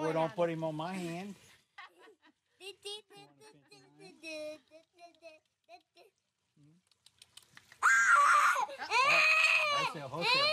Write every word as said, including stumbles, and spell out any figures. We're going to put him on my hand. That's a hotel.